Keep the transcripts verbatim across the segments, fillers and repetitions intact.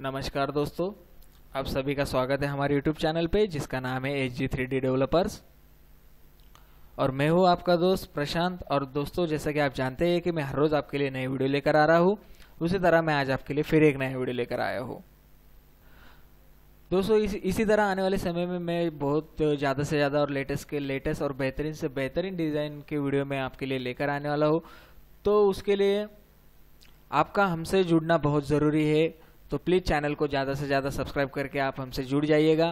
नमस्कार दोस्तों, आप सभी का स्वागत है हमारे YouTube चैनल पे जिसका नाम है H G three D Developers और मैं हूँ आपका दोस्त प्रशांत। और दोस्तों, जैसा कि आप जानते हैं कि मैं हर रोज़ आपके लिए नई वीडियो लेकर आ रहा हूँ, उसी तरह मैं आज आपके लिए फिर एक नया वीडियो लेकर आया हूँ। दोस्तों, इस, इसी तरह आने वाले समय में मैं बहुत ज़्यादा से ज़्यादा और लेटेस्ट के लेटेस्ट और बेहतरीन से बेहतरीन डिज़ाइन की वीडियो मैं आपके लिए लेकर आने वाला हूँ। तो उसके लिए आपका हमसे जुड़ना बहुत ज़रूरी है, तो प्लीज़ चैनल को ज़्यादा से ज़्यादा सब्सक्राइब करके आप हमसे जुड़ जाइएगा।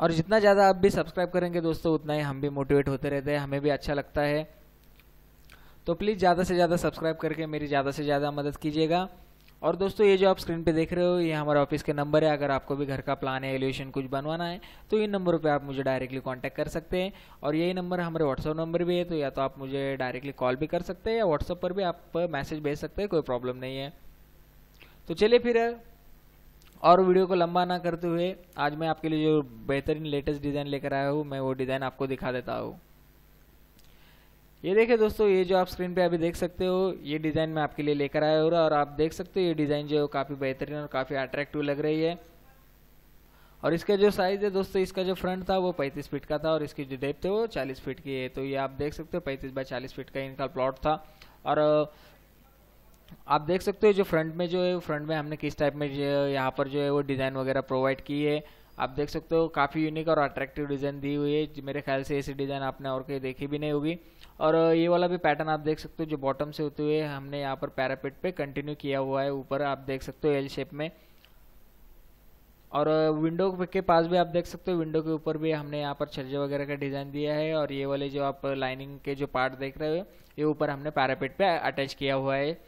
और जितना ज़्यादा आप भी सब्सक्राइब करेंगे दोस्तों, उतना ही हम भी मोटिवेट होते रहते हैं, हमें भी अच्छा लगता है। तो प्लीज़ ज़्यादा से ज़्यादा सब्सक्राइब करके मेरी ज़्यादा से ज़्यादा मदद कीजिएगा। और दोस्तों, ये जो आप स्क्रीन पे देख रहे हो, ये हमारे ऑफिस के नंबर है। अगर आपको भी घर का प्लान है, एलिवेशन कुछ बनवाना है, तो इन नंबरों पे आप मुझे डायरेक्टली कांटेक्ट कर सकते हैं। और यही नंबर हमारे व्हाट्सअप नंबर भी है, तो या तो आप मुझे डायरेक्टली कॉल भी कर सकते हैं या व्हाट्सअप पर भी आप मैसेज भेज सकते हैं, कोई प्रॉब्लम नहीं है। तो चलिए फिर और वीडियो को लंबा ना करते हुए आज मैं आपके लिए जो बेहतरीन लेटेस्ट डिज़ाइन लेकर आया हूँ, मैं वो डिज़ाइन आपको दिखा देता हूँ। ये देखिए दोस्तों, ये जो आप स्क्रीन पे अभी देख सकते हो, ये डिज़ाइन मैं आपके लिए लेकर आया हूँ। और आप देख सकते हो ये डिज़ाइन जो काफ़ी बेहतरीन और काफ़ी अट्रैक्टिव लग रही है। और इसका जो साइज़ है दोस्तों, इसका जो फ्रंट था वो पैंतीस फीट का था और इसकी जो डेप्थ है वो चालीस फीट की है। तो ये आप देख सकते हो पैंतीस बाई चालीस फीट का इनका प्लॉट था। और आप देख सकते हो जो फ्रंट में जो है, फ्रंट में हमने किस टाइप में यहाँ पर जो है वो डिज़ाइन वगैरह प्रोवाइड की है। आप देख सकते हो काफ़ी यूनिक और अट्रैक्टिव डिज़ाइन दी हुई है। मेरे ख्याल से ऐसी डिज़ाइन आपने और कहीं देखी भी नहीं होगी। और ये वाला भी पैटर्न आप देख सकते हो जो बॉटम से होते हुए हमने यहाँ पर पैरापेट पे कंटिन्यू किया हुआ है। ऊपर आप देख सकते हो एल शेप में, और विंडो के पास भी आप देख सकते हो, विंडो के ऊपर भी हमने यहाँ पर छज्जे वगैरह का डिज़ाइन दिया है। और ये वाले जो आप लाइनिंग के जो पार्ट देख रहे हो, ये ऊपर हमने पैरापेट पे अटैच किया हुआ है।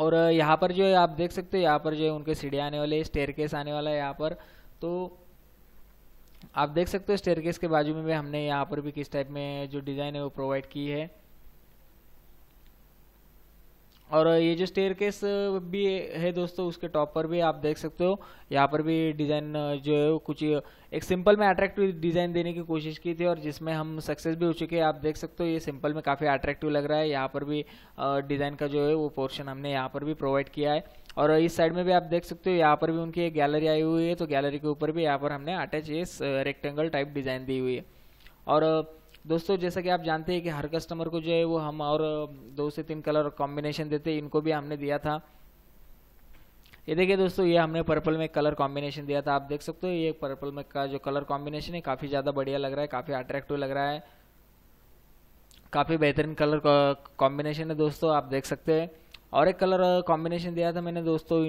और यहाँ पर जो है आप देख सकते हो, यहाँ पर जो है उनके सीढ़ियाँ आने वाले, स्टेयरकेस आने वाला है यहाँ पर। तो आप देख सकते हो स्टेयरकेस के बाजू में भी हमने यहाँ पर भी किस टाइप में जो डिज़ाइन है वो प्रोवाइड की है। और ये जो स्टेयरकेस भी है दोस्तों, उसके टॉप पर भी आप देख सकते हो, यहाँ पर भी डिज़ाइन जो है कुछ एक सिंपल में अट्रैक्टिव डिज़ाइन देने की कोशिश की थी और जिसमें हम सक्सेस भी हो चुके हैं। आप देख सकते हो ये सिंपल में काफ़ी अट्रैक्टिव लग रहा है। यहाँ पर भी डिज़ाइन का जो है वो पोर्शन हमने यहाँ पर भी प्रोवाइड किया है। और इस साइड में भी आप देख सकते हो, यहाँ पर भी उनकी एक गैलरी आई हुई है। तो गैलरी के ऊपर भी यहाँ पर हमने अटैच ये रेक्टेंगल टाइप डिज़ाइन दी हुई है। और दोस्तों, जैसा कि आप जानते हैं कि हर कस्टमर को जो है वो हम और दो से तीन कलर कॉम्बिनेशन देते हैं, इनको भी हमने दिया था। ये देखिए दोस्तों, ये हमने पर्पल में कलर कॉम्बिनेशन दिया था। आप देख सकते हो ये पर्पल में का जो कलर कॉम्बिनेशन है काफ़ी ज़्यादा बढ़िया लग रहा है, काफ़ी अट्रैक्टिव लग रहा है, काफ़ी बेहतरीन कलर कॉम्बिनेशन है दोस्तों, आप देख सकते हैं। और एक कलर कॉम्बिनेशन दिया था मैंने दोस्तों,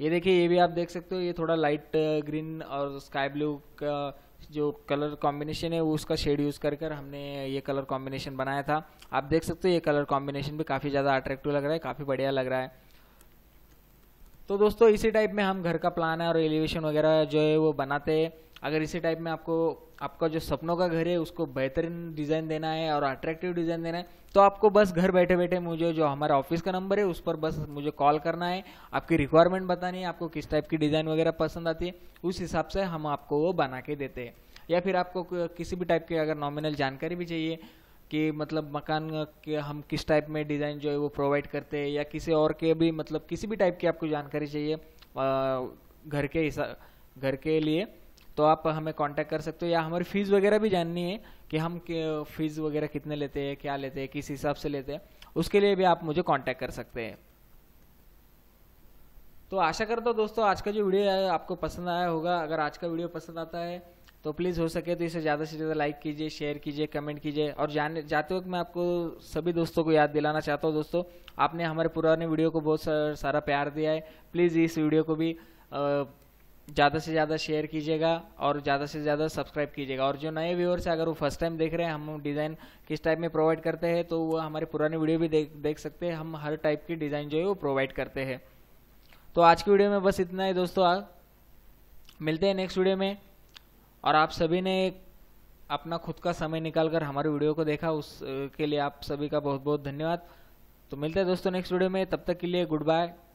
ये देखिए, ये भी आप देख सकते हो, ये थोड़ा लाइट ग्रीन और स्काई ब्लू का जो कलर कॉम्बिनेशन है वो उसका शेड यूज़ कर कर हमने ये कलर कॉम्बिनेशन बनाया था। आप देख सकते हो ये कलर कॉम्बिनेशन भी काफ़ी ज़्यादा अट्रैक्टिव लग रहा है, काफ़ी बढ़िया लग रहा है। तो दोस्तों, इसी टाइप में हम घर का प्लान है और एलिवेशन वगैरह जो है वो बनाते हैं। अगर इसी टाइप में आपको आपका जो सपनों का घर है उसको बेहतरीन डिज़ाइन देना है और अट्रैक्टिव डिज़ाइन देना है, तो आपको बस घर बैठे बैठे मुझे जो हमारा ऑफिस का नंबर है उस पर बस मुझे कॉल करना है, आपकी रिक्वायरमेंट बतानी है, आपको किस टाइप की डिज़ाइन वगैरह पसंद आती है, उस हिसाब से हम आपको वो बना के देते हैं। या फिर आपको किसी भी टाइप की अगर नॉमिनल जानकारी भी चाहिए कि मतलब मकान के हम किस टाइप में डिज़ाइन जो है वो प्रोवाइड करते हैं, या किसी और के भी मतलब किसी भी टाइप की आपको जानकारी चाहिए घर के हिसाब घर के लिए, तो आप हमें कांटेक्ट कर सकते हो। या हमारी फ़ीस वगैरह भी जाननी है कि हम फ़ीस वगैरह कितने लेते हैं, क्या लेते हैं, किस हिसाब से लेते हैं, उसके लिए भी आप मुझे कांटेक्ट कर सकते हैं। तो आशा करता हूँ दोस्तों आज का जो वीडियो है आपको पसंद आया होगा। अगर आज का वीडियो पसंद आता है तो प्लीज़ हो सके तो इसे ज़्यादा से ज़्यादा लाइक कीजिए, शेयर कीजिए, कमेंट कीजिए। और जाने जाते वक्त मैं आपको सभी दोस्तों को याद दिलाना चाहता हूँ दोस्तों, आपने हमारे पुराने वीडियो को बहुत सारा प्यार दिया है, प्लीज़ इस वीडियो को भी ज़्यादा से ज़्यादा शेयर कीजिएगा और ज़्यादा से ज़्यादा सब्सक्राइब कीजिएगा। और जो नए व्यूअर्स हैं, अगर वो फर्स्ट टाइम देख रहे हैं हम डिज़ाइन किस टाइप में प्रोवाइड करते हैं, तो वो हमारे पुराने वीडियो भी देख देख सकते हैं। हम हर टाइप की डिज़ाइन जो है वो प्रोवाइड करते हैं। तो आज की वीडियो में बस इतना ही दोस्तों, आज मिलते हैं नेक्स्ट वीडियो में। और आप सभी ने अपना खुद का समय निकाल कर हमारे वीडियो को देखा, उसके लिए आप सभी का बहुत बहुत धन्यवाद। तो मिलते हैं दोस्तों नेक्स्ट वीडियो में, तब तक के लिए गुड बाय।